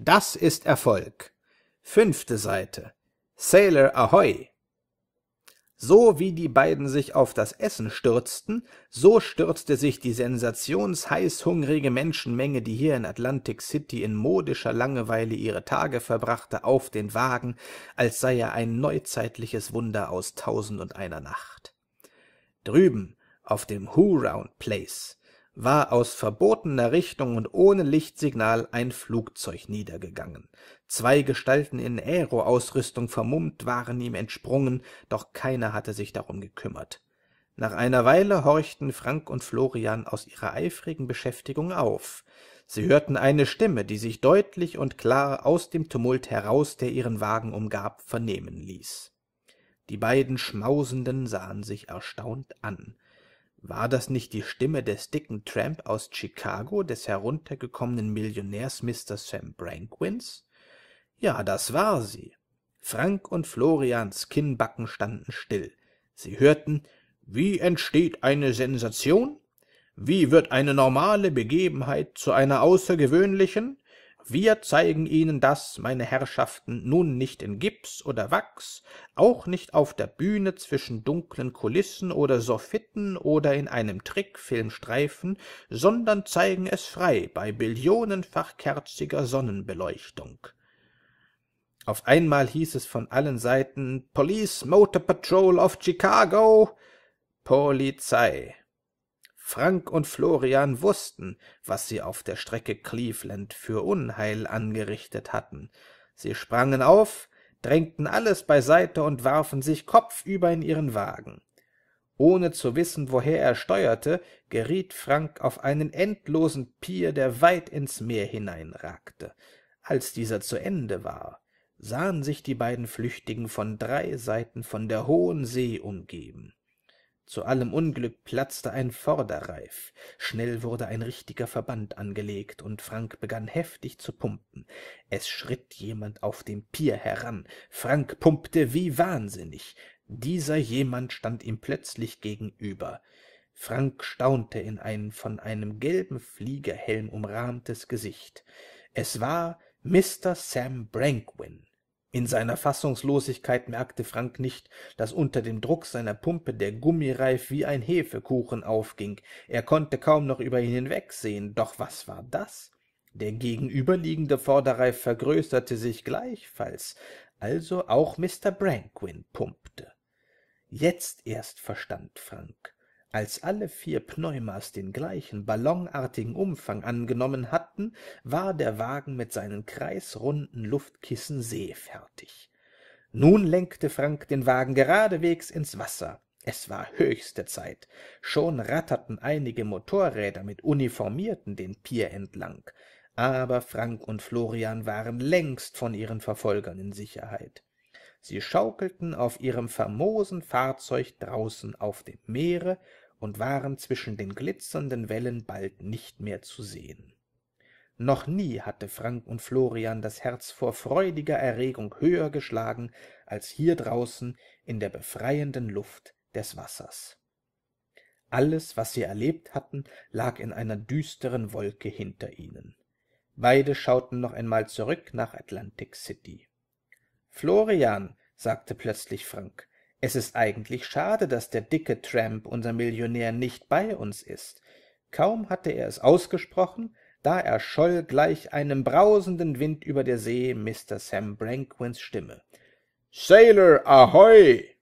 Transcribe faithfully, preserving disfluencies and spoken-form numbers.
Das ist Erfolg. Fünfte Seite. Sailor Ahoy! So wie die beiden sich auf das Essen stürzten, so stürzte sich die sensationsheißhungrige Menschenmenge, die hier in Atlantic City in modischer Langeweile ihre Tage verbrachte, auf den Wagen, als sei er ein neuzeitliches Wunder aus Tausend und einer Nacht. Drüben, auf dem Ho-Round Place, war aus verbotener Richtung und ohne Lichtsignal ein Flugzeug niedergegangen. Zwei Gestalten in Aero-Ausrüstung vermummt waren ihm entsprungen, doch keiner hatte sich darum gekümmert. Nach einer Weile horchten Frank und Florian aus ihrer eifrigen Beschäftigung auf. Sie hörten eine Stimme, die sich deutlich und klar aus dem Tumult heraus, der ihren Wagen umgab, vernehmen ließ. Die beiden Schmausenden sahen sich erstaunt an. War das nicht die Stimme des dicken Tramp aus Chicago, des heruntergekommenen Millionärs Mister Sam Brankwyns? Ja, das war sie. Frank und Florians Kinnbacken standen still. Sie hörten, wie entsteht eine Sensation? Wie wird eine normale Begebenheit zu einer außergewöhnlichen? Wir zeigen Ihnen das, meine Herrschaften, nun nicht in Gips oder Wachs, auch nicht auf der Bühne zwischen dunklen Kulissen oder Soffitten oder in einem Trickfilmstreifen, sondern zeigen es frei bei billionenfach kerziger Sonnenbeleuchtung. Auf einmal hieß es von allen Seiten, »Police Motor Patrol of Chicago«, Polizei. Frank und Florian wussten, was sie auf der Strecke Cleveland für Unheil angerichtet hatten. Sie sprangen auf, drängten alles beiseite und warfen sich kopfüber in ihren Wagen. Ohne zu wissen, woher er steuerte, geriet Frank auf einen endlosen Pier, der weit ins Meer hineinragte. Als dieser zu Ende war, sahen sich die beiden Flüchtigen von drei Seiten von der hohen See umgeben. Zu allem Unglück platzte ein Vorderreif. Schnell wurde ein richtiger Verband angelegt, und Frank begann heftig zu pumpen. Es schritt jemand auf dem Pier heran. Frank pumpte wie wahnsinnig. Dieser jemand stand ihm plötzlich gegenüber. Frank staunte in ein von einem gelben Fliegerhelm umrahmtes Gesicht. Es war Mister Sam Brankwyn. In seiner Fassungslosigkeit merkte Frank nicht, dass unter dem Druck seiner Pumpe der Gummireif wie ein Hefekuchen aufging. Er konnte kaum noch über ihn hinwegsehen. Doch was war das? Der gegenüberliegende Vorderreif vergrößerte sich gleichfalls, also auch Mister Brankwyn pumpte. Jetzt erst verstand Frank. Als alle vier Pneumas den gleichen ballonartigen Umfang angenommen hatten, war der Wagen mit seinen kreisrunden Luftkissen seefertig. Nun lenkte Frank den Wagen geradewegs ins Wasser. Es war höchste Zeit. Schon ratterten einige Motorräder mit Uniformierten den Pier entlang. Aber Frank und Florian waren längst von ihren Verfolgern in Sicherheit. Sie schaukelten auf ihrem famosen Fahrzeug draußen auf dem Meere und waren zwischen den glitzernden Wellen bald nicht mehr zu sehen. Noch nie hatte Frank und Florian das Herz vor freudiger Erregung höher geschlagen als hier draußen in der befreienden Luft des Wassers. Alles, was sie erlebt hatten, lag in einer düsteren Wolke hinter ihnen. Beide schauten noch einmal zurück nach Atlantic City. »Florian«, sagte plötzlich Frank, »es ist eigentlich schade, dass der dicke Tramp, unser Millionär, nicht bei uns ist.« Kaum hatte er es ausgesprochen, da erscholl gleich einem brausenden Wind über der See Mister Sam Brankwyns Stimme. »Sailor Ahoy!«